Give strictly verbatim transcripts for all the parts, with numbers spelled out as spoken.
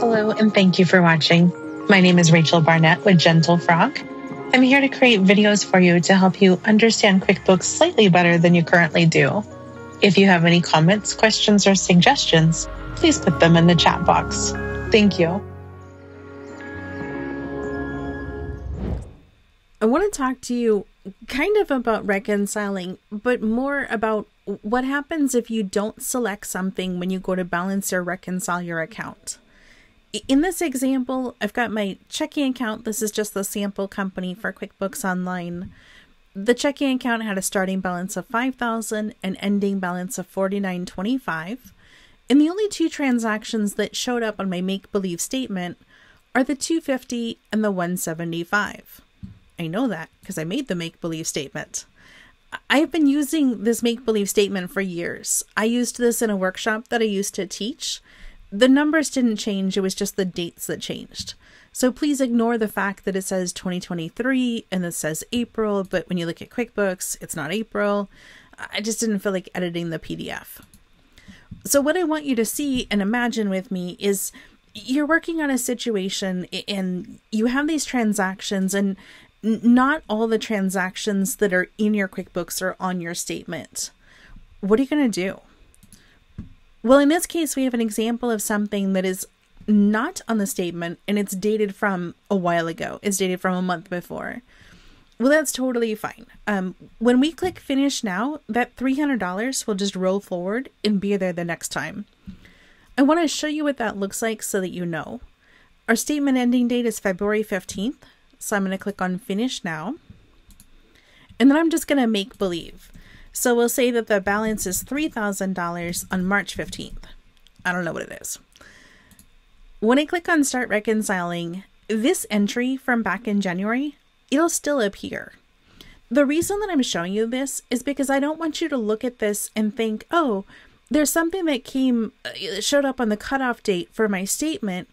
Hello, and thank you for watching. My name is Rachel Barnett with Gentle Frog. I'm here to create videos for you to help you understand QuickBooks slightly better than you currently do. If you have any comments, questions, or suggestions, please put them in the chat box. Thank you. I want to talk to you kind of about reconciling, but more about what happens if you don't select something when you go to balance or reconcile your account. In this example, I've got my checking account. This is just the sample company for QuickBooks Online. The checking account had a starting balance of five thousand dollars and ending balance of forty-nine twenty-five. And the only two transactions that showed up on my make-believe statement are the two hundred fifty dollars and the one hundred seventy-five dollars. I know that because I made the make-believe statement. I've been using this make-believe statement for years. I used this in a workshop that I used to teach. The numbers didn't change, it was just the dates that changed. So please ignore the fact that it says twenty twenty-three and this says April, but when you look at QuickBooks, it's not April. I just didn't feel like editing the P D F. So what I want you to see and imagine with me is you're working on a situation and you have these transactions, and not all the transactions that are in your QuickBooks are on your statement. What are you going to do? Well, in this case, we have an example of something that is not on the statement, and it's dated from a while ago. It's dated from a month before. Well, that's totally fine. Um, when we click finish now, that three hundred dollars will just roll forward and be there the next time. I want to show you what that looks like so that you know. Our statement ending date is February fifteenth. So I'm going to click on finish now. And then I'm just going to make believe. So we'll say that the balance is three thousand dollars on March fifteenth. I don't know what it is. When I click on start reconciling, this entry from back in January, it'll still appear. The reason that I'm showing you this is because I don't want you to look at this and think, oh, there's something that came, showed up on the cutoff date for my statement.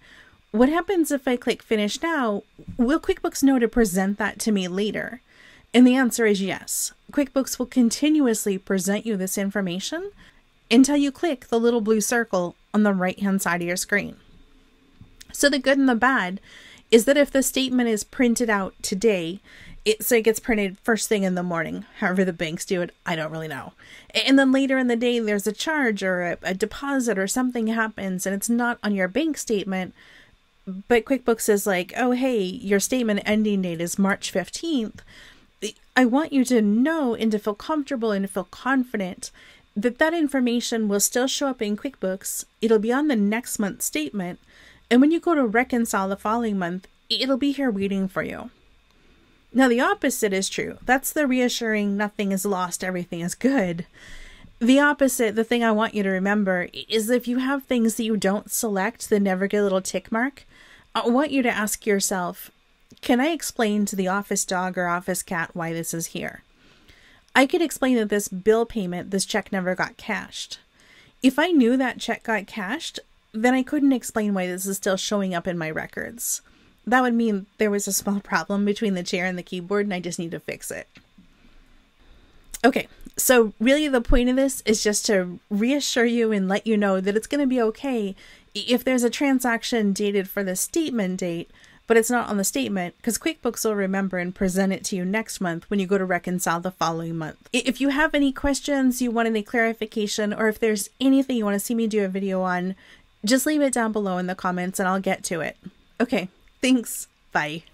What happens if I click finish now? Will QuickBooks know to present that to me later? And the answer is yes. QuickBooks will continuously present you this information until you click the little blue circle on the right-hand side of your screen. So the good and the bad is that if the statement is printed out today, it, so it gets printed first thing in the morning, however the banks do it, I don't really know. And then later in the day, there's a charge or a, a deposit or something happens and it's not on your bank statement, but QuickBooks is like, oh, hey, your statement ending date is March fifteenth. I want you to know and to feel comfortable and to feel confident that that information will still show up in QuickBooks. It'll be on the next month's statement. And when you go to reconcile the following month, it'll be here waiting for you. Now, the opposite is true. That's the reassuring nothing is lost, everything is good. The opposite, the thing I want you to remember, is if you have things that you don't select that never get a little tick mark, I want you to ask yourself, can I explain to the office dog or office cat why this is here? I could explain that this bill payment, this check never got cashed. If I knew that check got cashed, then I couldn't explain why this is still showing up in my records. That would mean there was a small problem between the chair and the keyboard and I just need to fix it. Okay, so really the point of this is just to reassure you and let you know that it's going to be okay if there's a transaction dated for the statement date, but it's not on the statement, because QuickBooks will remember and present it to you next month when you go to reconcile the following month. If you have any questions, you want any clarification, or if there's anything you want to see me do a video on, just leave it down below in the comments and I'll get to it. Okay, thanks. Bye.